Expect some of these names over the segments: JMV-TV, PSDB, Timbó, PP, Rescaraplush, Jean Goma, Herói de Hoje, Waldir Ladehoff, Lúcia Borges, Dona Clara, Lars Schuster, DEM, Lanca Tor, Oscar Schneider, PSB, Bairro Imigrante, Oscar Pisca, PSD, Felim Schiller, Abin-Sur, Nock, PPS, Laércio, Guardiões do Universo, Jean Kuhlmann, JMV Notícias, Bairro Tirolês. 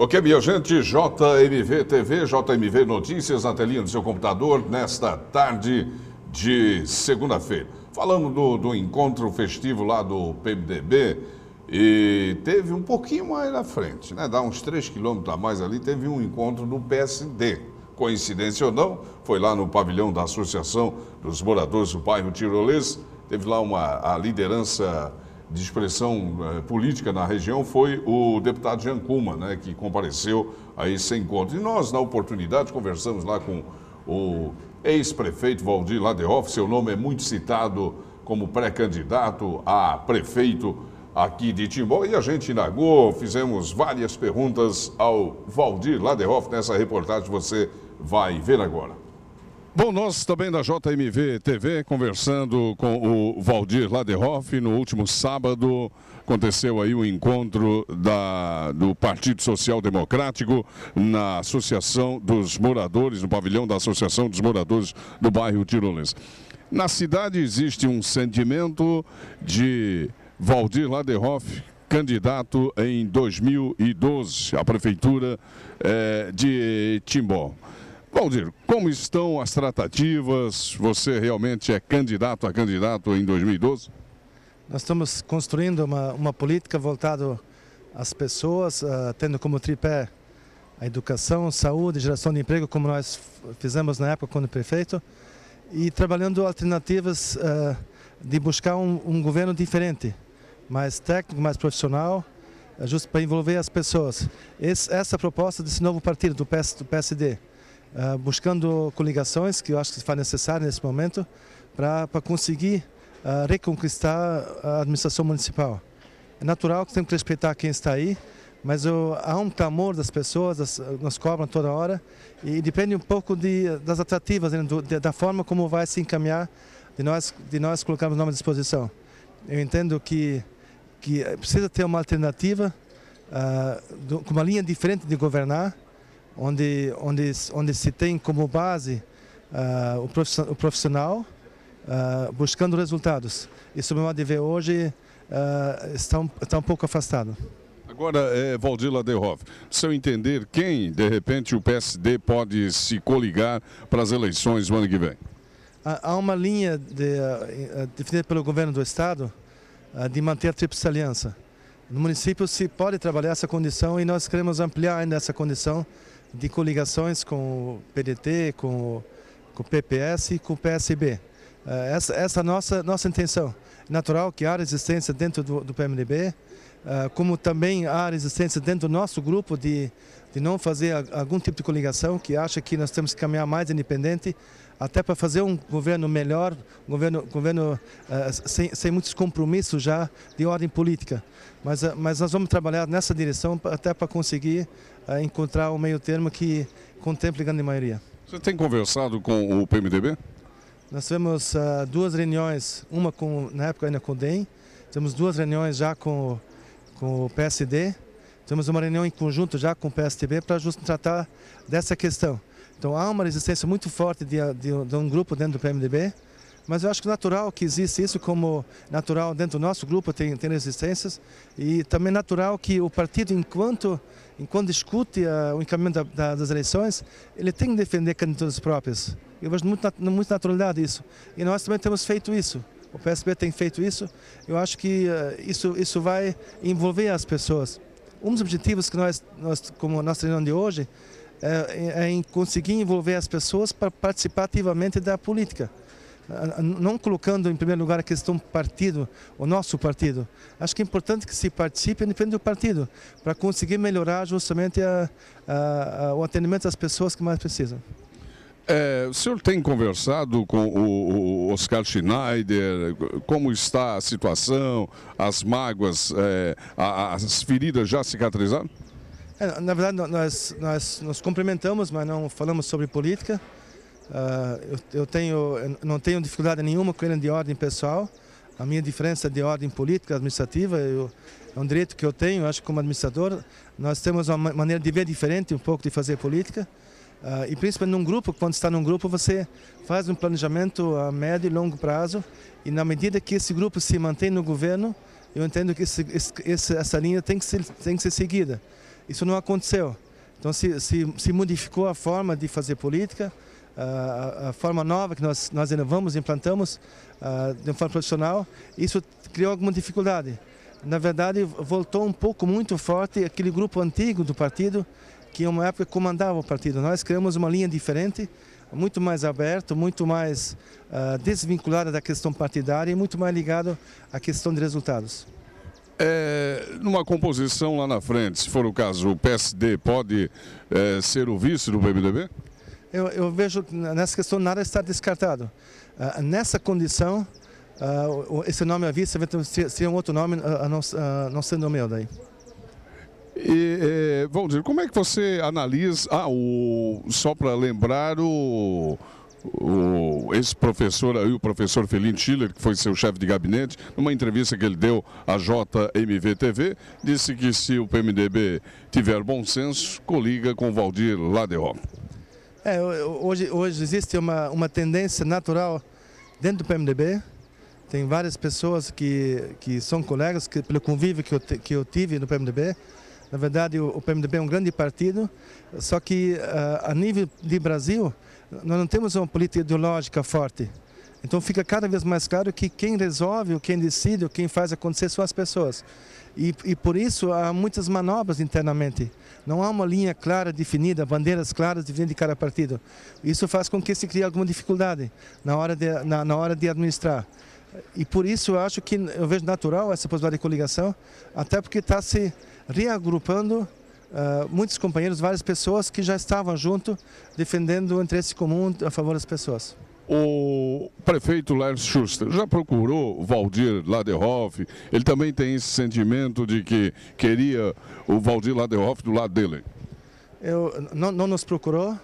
Ok, minha gente, JMV-TV, JMV Notícias na telinha do seu computador nesta tarde de segunda-feira. Falamos do encontro festivo lá do PMDB e teve um pouquinho mais na frente, né? Dá uns 3 quilômetros a mais ali, teve um encontro do PSD. Coincidência ou não, foi lá no pavilhão da Associação dos Moradores do Bairro Tirolês, teve lá a liderança de expressão política na região foi o deputado Jean Kuhlmann, né, que compareceu a esse encontro. E nós, na oportunidade, conversamos lá com o ex-prefeito Waldir Ladehoff. Seu nome é muito citado como pré-candidato a prefeito aqui de Timbó. E a gente indagou, fizemos várias perguntas ao Waldir Ladehoff. Nessa reportagem você vai ver agora. Bom, nós também da JMV TV, conversando com o Waldir Ladehoff, no último sábado aconteceu aí o encontro do Partido Social Democrático na Associação dos Moradores, no pavilhão da Associação dos Moradores do Bairro Tirolês. Na cidade existe um sentimento de Waldir Ladehoff, candidato em 2012 à Prefeitura de Timbó. Waldir, como estão as tratativas? Você realmente é candidato a candidato em 2012? Nós estamos construindo uma política voltada às pessoas, tendo como tripé a educação, saúde, geração de emprego, como nós fizemos na época quando prefeito, e trabalhando alternativas de buscar um governo diferente, mais técnico, mais profissional, justo para envolver as pessoas. Essa proposta desse novo partido, do PSD. Buscando coligações, que eu acho que faz necessário nesse momento, para conseguir reconquistar a administração municipal. É natural que temos que respeitar quem está aí, mas há um clamor das pessoas, nos cobram toda hora, e depende um pouco das atrativas, né, da forma como vai se encaminhar, de nós colocarmos o nome à disposição. Eu entendo que precisa ter uma alternativa, com uma linha diferente de governar, onde se tem como base o profissional buscando resultados. Isso, meu modo de ver, hoje está um pouco afastado. Agora, Waldir Ladehoff, se eu entender, quem, de repente, o PSD pode se coligar para as eleições do ano que vem? Há uma linha definida pelo governo do Estado de manter a tríplice aliança. No município se pode trabalhar essa condição e nós queremos ampliar ainda essa condição de coligações com o PDT, com o PPS e com o PSB. Essa é a nossa intenção. É natural que há resistência dentro do PMDB, como também há resistência dentro do nosso grupo de não fazer algum tipo de coligação, que acha que nós temos que caminhar mais independente, até para fazer um governo melhor, um governo sem muitos compromissos já de ordem política. Mas nós vamos trabalhar nessa direção até para conseguir encontrar um meio termo que contemple a grande maioria. Você tem conversado com o PMDB? Nós tivemos 2 reuniões, uma na época ainda com o DEM, temos 2 reuniões já com o PSD, temos uma reunião em conjunto já com o PSDB para justamente tratar dessa questão. Então há uma resistência muito forte de um grupo dentro do PMDB, mas eu acho que é natural que existe isso, como natural dentro do nosso grupo tem resistências, e também natural que o partido, enquanto discute o encaminhamento das eleições, ele tem que defender candidaturas próprias. Eu vejo muita naturalidade isso. E nós também temos feito isso. O PSB tem feito isso. Eu acho que isso vai envolver as pessoas. Um dos objetivos que nós como a nossa reunião de hoje, é em conseguir envolver as pessoas para participar ativamente da política. Não colocando em primeiro lugar a questão do partido, o nosso partido. Acho que é importante que se participe independente do partido, para conseguir melhorar justamente o atendimento das pessoas que mais precisam. O senhor tem conversado com o Oscar Schneider, como está a situação, as mágoas, as feridas já cicatrizaram? Na verdade, nós nos cumprimentamos, mas não falamos sobre política. Eu não tenho dificuldade nenhuma com ele de ordem pessoal. A minha diferença de ordem política, administrativa, é um direito que eu tenho, acho que como administrador. Nós temos uma maneira de ver diferente um pouco de fazer política. E principalmente num grupo, quando está num grupo você faz um planejamento a médio e longo prazo, e na medida que esse grupo se mantém no governo, eu entendo que essa linha tem que ser seguida. Isso não aconteceu. Então se modificou a forma de fazer política, a forma nova que nós inovamos, implantamos de uma forma profissional, isso criou alguma dificuldade. Na verdade, voltou um pouco muito forte aquele grupo antigo do partido, que em uma época comandava o partido. Nós criamos uma linha diferente, muito mais aberta, muito mais desvinculada da questão partidária e muito mais ligada à questão de resultados. Numa composição lá na frente, se for o caso, o PSD pode ser o vice do PMDB? Eu vejo que nessa questão nada está descartado. Nessa condição, esse nome a vice seria um outro nome, não sendo o meu daí. Waldir, como é que você analisa, só para lembrar, esse professor aí, o professor Felim Schiller, que foi seu chefe de gabinete, numa entrevista que ele deu à JMV-TV, disse que se o PMDB tiver bom senso, coliga com Waldir Ladehoff. Hoje existe uma tendência natural dentro do PMDB. Tem várias pessoas que são colegas, pelo convívio que eu tive no PMDB. Na verdade, o PMDB é um grande partido, só que a nível de Brasil, nós não temos uma política ideológica forte. Então fica cada vez mais claro que quem resolve, quem decide, quem faz acontecer são as pessoas. E por isso há muitas manobras internamente. Não há uma linha clara definida, bandeiras claras definidas de cada partido. Isso faz com que se crie alguma dificuldade na hora de administrar. E por isso eu vejo natural essa possibilidade de coligação, até porque está se reagrupando muitos companheiros, várias pessoas que já estavam junto, defendendo o interesse comum a favor das pessoas. O prefeito Lars Schuster já procurou Waldir Ladehoff? Ele também tem esse sentimento de que queria o Waldir Ladehoff do lado dele? Não nos procurou,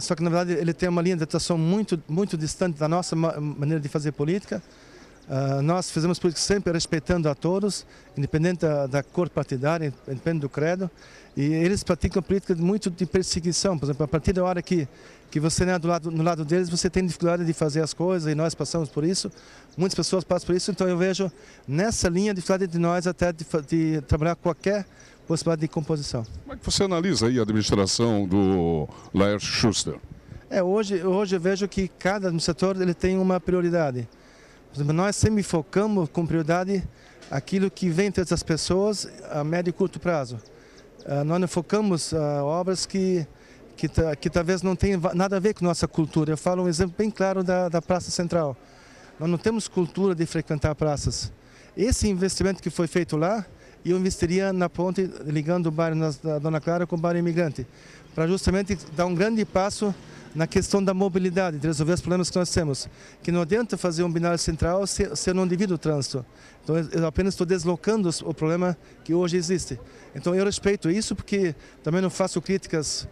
só que na verdade ele tem uma linha de atuação muito, muito distante da nossa maneira de fazer política. Nós fizemos política sempre respeitando a todos, independente da cor partidária, independente do credo, e eles praticam política muito de perseguição. Por exemplo, a partir da hora que você não é do lado deles, você tem dificuldade de fazer as coisas, e nós passamos por isso, muitas pessoas passam por isso. Então eu vejo nessa linha de dificuldade de nós até de trabalhar qualquer possibilidade de composição. Como é que você analisa aí a administração do Lars Schuster? Hoje eu vejo que cada administrador ele tem uma prioridade. Nós sempre focamos com prioridade aquilo que vem entre as pessoas a médio e curto prazo. Nós não focamos obras que talvez não tenham nada a ver com nossa cultura. Eu falo um exemplo bem claro da Praça Central. Nós não temos cultura de frequentar praças. Esse investimento que foi feito lá, eu investiria na ponte ligando o bairro da Dona Clara com o bairro Imigrante, para justamente dar um grande passo na questão da mobilidade, de resolver os problemas que nós temos. Que não adianta fazer um binário central se eu não divido o trânsito. Então, eu apenas estou deslocando o problema que hoje existe. Então, eu respeito isso, porque também não faço críticas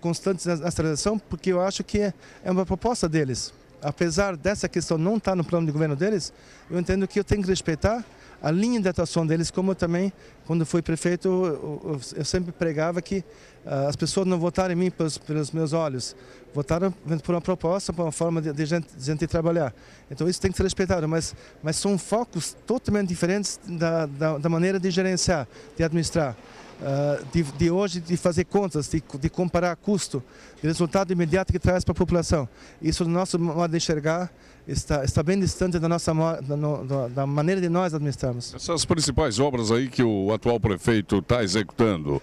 constantes nessa relação, porque eu acho que é uma proposta deles. Apesar dessa questão não estar no plano de governo deles, eu entendo que eu tenho que respeitar a linha de atuação deles, como eu também, quando fui prefeito, eu sempre pregava que as pessoas não votaram em mim pelos meus olhos, votaram por uma proposta, por uma forma de gente trabalhar. Então isso tem que ser respeitado, mas são focos totalmente diferentes da maneira de gerenciar, de administrar, de hoje de fazer contas, de comparar custo, de resultado imediato que traz para a população. Isso no nosso modo de enxergar está bem distante da maneira de nós administrarmos. Essas principais obras aí que o atual prefeito está executando,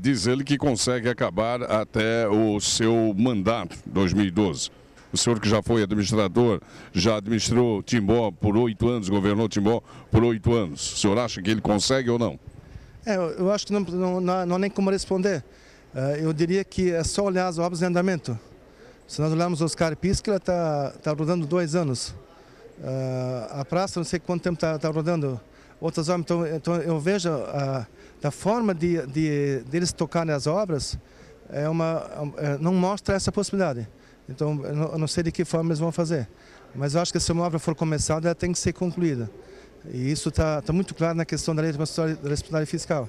diz ele que consegue acabar até o seu mandato, 2012. O senhor que já foi administrador, já administrou Timbó por 8 anos, governou Timbó por 8 anos. O senhor acha que ele consegue ou não? Eu acho que não nem como responder. Eu diria que é só olhar as obras em andamento. Se nós olharmos o Oscar Pisca, ele está rodando 2 anos. A praça, não sei quanto tempo está rodando. Outras obras, então eu vejo da forma de eles tocarem as obras, não mostra essa possibilidade. Então, eu não sei de que forma eles vão fazer. Mas eu acho que se uma obra for começada, ela tem que ser concluída. E isso está muito claro na questão da lei de responsabilidade fiscal.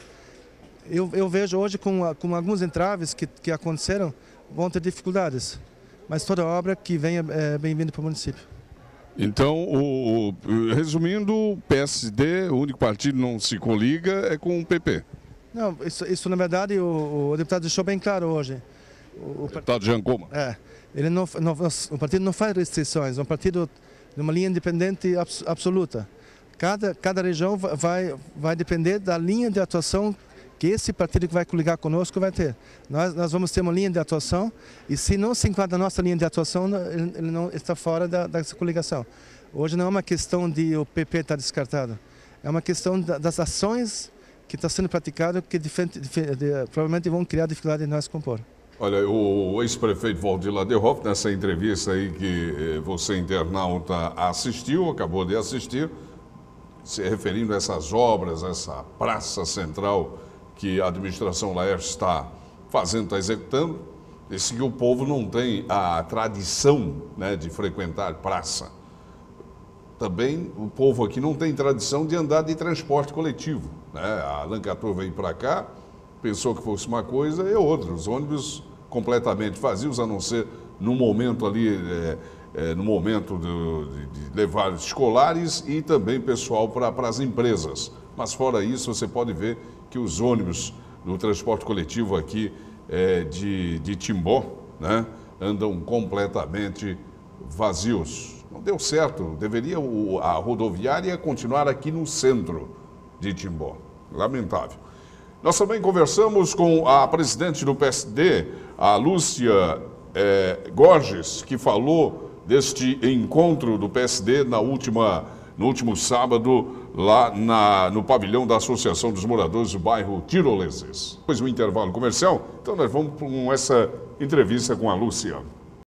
Eu vejo hoje com alguns entraves que aconteceram, vão ter dificuldades. Mas toda obra que vem é bem-vinda para o município. Então, resumindo, o PSD, o único partido que não se coliga, é com o PP. Não, isso na verdade o deputado deixou bem claro hoje. O deputado Jean Goma. É, ele o partido não faz restrições, é um partido de uma linha independente absoluta. Cada região vai depender da linha de atuação que esse partido que vai coligar conosco vai ter. Nós vamos ter uma linha de atuação e se não se enquadra a nossa linha de atuação, ele não está fora dessa coligação. Hoje não é uma questão de o PP estar descartado, é uma questão das ações que estão sendo praticadas que provavelmente vão criar dificuldade em nós compor. Olha, o ex-prefeito Waldir Ladehoff, nessa entrevista aí que você, internauta, assistiu, acabou de assistir, se referindo a essas obras, essa praça central que a administração Laércio está fazendo, está executando, disse que o povo não tem a tradição, né, de frequentar praça. Também o povo aqui não tem tradição de andar de transporte coletivo, né? A Lanca Tor veio para cá, pensou que fosse uma coisa e outra. Os ônibus completamente vazios, a não ser no momento ali... no momento de levar escolares e também pessoal para as empresas. Mas fora isso, você pode ver que os ônibus do transporte coletivo aqui de Timbó, né, andam completamente vazios. Não deu certo, deveria a rodoviária continuar aqui no centro de Timbó. Lamentável. Nós também conversamos com a presidente do PSD, a Lúcia Borges, que falou deste encontro do PSD no último sábado, lá no pavilhão da Associação dos Moradores do Bairro Tirolês. Depois do intervalo comercial, então nós vamos com essa entrevista com a Lúcia.